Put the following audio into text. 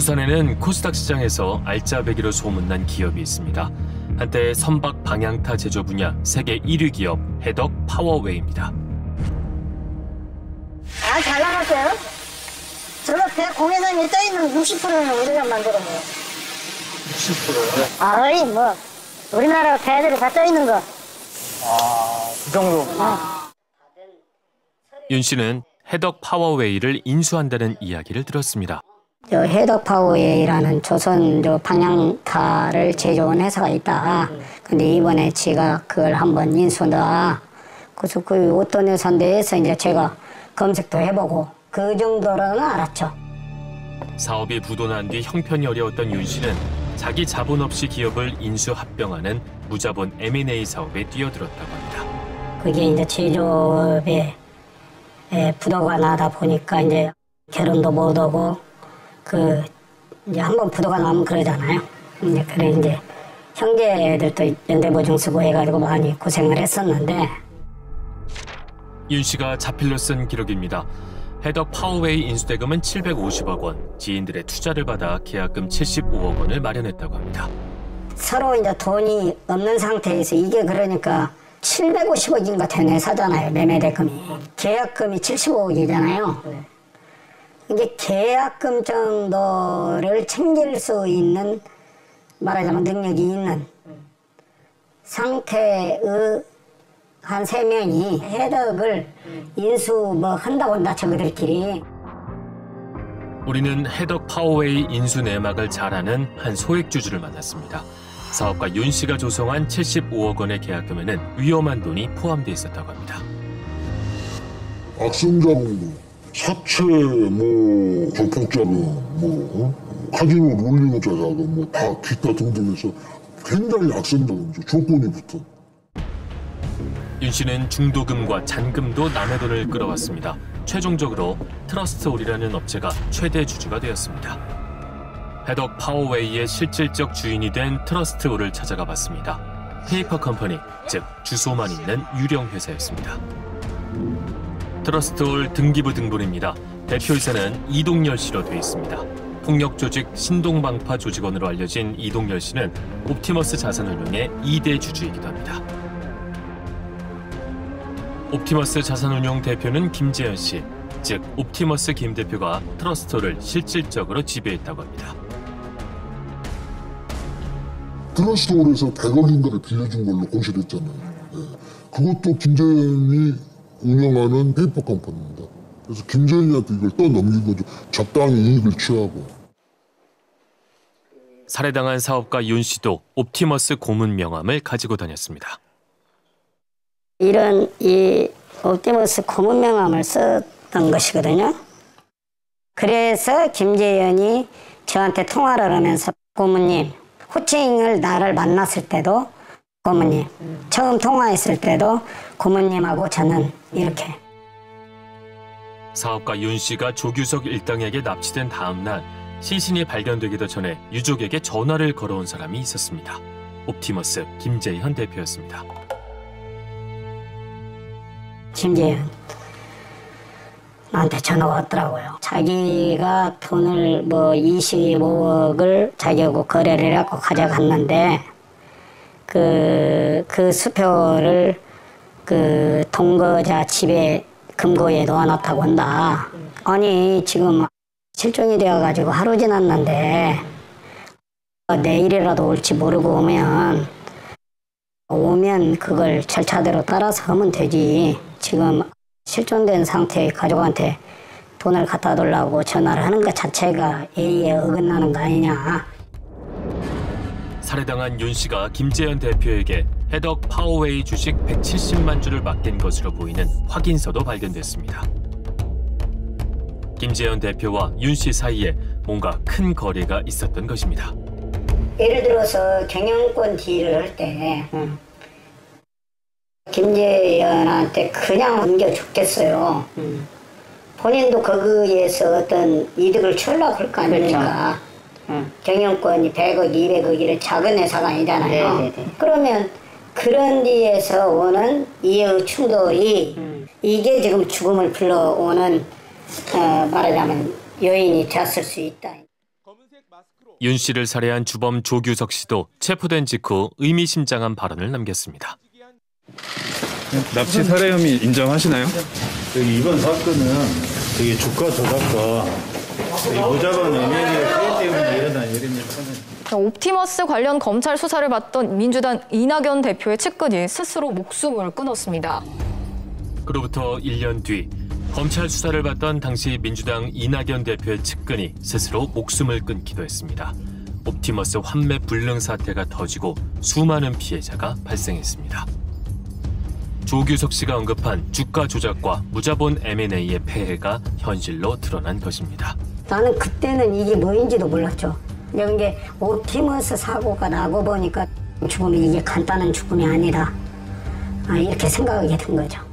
부산에는 코스닥 시장에서 알짜배기로 소문난 기업이 있습니다. 한때 선박 방향타 제조 분야 세계 1위 기업 해덕 파워웨이입니다. 아, 잘 나갔어요. 저렇게 공연장에 떠있는 60%는 우리가 만들어내요. 60%요? 아, 거의 뭐 우리나라 배들이 다 떠있는 거. 아, 그 정도? 아. 윤 씨는 해덕 파워웨이를 인수한다는 이야기를 들었습니다. 해덕 파워웨이라는 조선 방향타를 제조한 회사가 있다. 근데 이번에 지가 그걸 한번 인수한다. 그래서 그 어떤 회사인데 해서 이제 제가 검색도 해보고 그 정도로는 알았죠. 사업이 부도난 뒤 형편이 어려웠던 윤 씨는 자기 자본 없이 기업을 인수 합병하는 무자본 M&A 사업에 뛰어들었다고 합니다. 그게 이제 제조업에 부도가 나다 보니까 이제 결혼도 못하고 그 이제 한번 부도가 나면 그러잖아요. 이제 그래 이제 형제들도 연대보증 쓰고 해가지고 많이 고생을 했었는데. 윤 씨가 자필로 쓴 기록입니다. 해덕 파워웨이 인수대금은 750억 원, 지인들의 투자를 받아 계약금 75억 원을 마련했다고 합니다. 서로 이제 돈이 없는 상태에서 이게 그러니까 750억인가 된 회사잖아요, 매매대금이. 계약금이 75억이잖아요. 네. 이게 계약금 정도를 챙길 수 있는, 말하자면 능력이 있는 상태의 한 3명이 해덕을 인수 뭐 한다고 한다, 저희들끼리. 우리는 해덕 파워웨이 인수 내막을 잘 아는 한 소액주주를 만났습니다. 사업가 윤 씨가 조성한 75억 원의 계약금에는 위험한 돈이 포함돼 있었다고 합니다. 악성자금도. 사채, 뭐, 전폭자금, 뭐, 카지노 롤링자 자금, 뭐, 다 기타 등등해서 굉장히 악성적이죠, 조건이 붙어. 윤 씨는 중도금과 잔금도 남의 돈을 끌어왔습니다. 최종적으로 트러스트홀이라는 업체가 최대 주주가 되었습니다. 해덕 파워웨이의 실질적 주인이 된 트러스트홀을 찾아가 봤습니다. 페이퍼 컴퍼니, 즉 주소만 있는 유령 회사였습니다. 트러스트홀 등기부 등본입니다. 대표이사는 이동열 씨로 되어 있습니다. 폭력조직 신동방파 조직원으로 알려진 이동열 씨는 옵티머스 자산운용의 2대 주주이기도 합니다. 옵티머스 자산운용 대표는 김재현 씨, 즉 옵티머스 김 대표가 트러스트홀을 실질적으로 지배했다고 합니다. 트러스트홀에서 100억인가를 빌려준 걸로 공시됐잖아요. 네. 그것도 김재현이 운영하는 페이퍼 컴퍼니입니다. 그래서 김재현이한테 이걸 떠넘기고 적당히 이익을 취하고. 살해당한 사업가 윤 씨도 옵티머스 고문 명함을 가지고 다녔습니다. 이런 이 옵티머스 고문 명함을 썼던 것이거든요. 그래서 김재현이 저한테 통화를 하면서 고문님, 호칭을 나를 만났을 때도 고모님, 처음 통화했을 때도 고모님하고 저는 이렇게. 사업가 윤 씨가 조규석 일당에게 납치된 다음 날 시신이 발견되기도 전에 유족에게 전화를 걸어온 사람이 있었습니다. 옵티머스 김재현 대표였습니다. 김재현, 나한테 전화가 왔더라고요. 자기가 돈을 뭐 25억을 자기하고 거래를 해갖고 가져갔는데 그 수표를 그 동거자 집에 금고에 넣어놨다고 한다. 아니 지금 실종이 되어가지고 하루 지났는데 내일이라도 올지 모르고 오면 그걸 절차대로 따라서 하면 되지. 지금 실종된 상태의 가족한테 돈을 갖다 달라고 전화를 하는 것 자체가 예의에 어긋나는 거 아니냐. 살해당한 윤 씨가 김재현 대표에게 해덕 파워웨이 주식 170만 주를 맡긴 것으로 보이는 확인서도 발견됐습니다. 김재현 대표와 윤 씨 사이에 뭔가 큰 거래가 있었던 것입니다. 예를 들어서 경영권 딜을 할 때 김재현한테 그냥 넘겨 줬겠어요. 본인도 거기에서 어떤 이득을 취하려고 할 거 아닙니까? 그렇죠. 경영권이 100억, 200억 이런 작은 회사가 아니잖아요. 네네네. 그러면 그런 데에서 오는 이해 충돌이 이게 지금 죽음을 불러오는 말하자면 요인이 됐을 수 있다. 윤 씨를 살해한 주범 조규석 씨도 체포된 직후 의미심장한 발언을 남겼습니다. 납치 살해 혐의 인정하시나요? 이번 사건은 되게 주가 조작과 무자반 의견의 회의 때문에 일어난 일입니다. 옵티머스 관련 검찰 수사를 받던 민주당 이낙연 대표의 측근이 스스로 목숨을 끊었습니다. 그로부터 1년 뒤 검찰 수사를 받던 당시 민주당 이낙연 대표의 측근이 스스로 목숨을 끊기도 했습니다. 옵티머스 환매 불능 사태가 터지고 수많은 피해자가 발생했습니다. 조규석 씨가 언급한 주가 조작과 무자본 M&A의 폐해가 현실로 드러난 것입니다. 나는 그때는 이게 뭐인지도 몰랐죠. 이런 게 옵티머스 사고가 나고 보니까 죽음이 이게 간단한 죽음이 아니다. 이렇게 생각하게 된 거죠.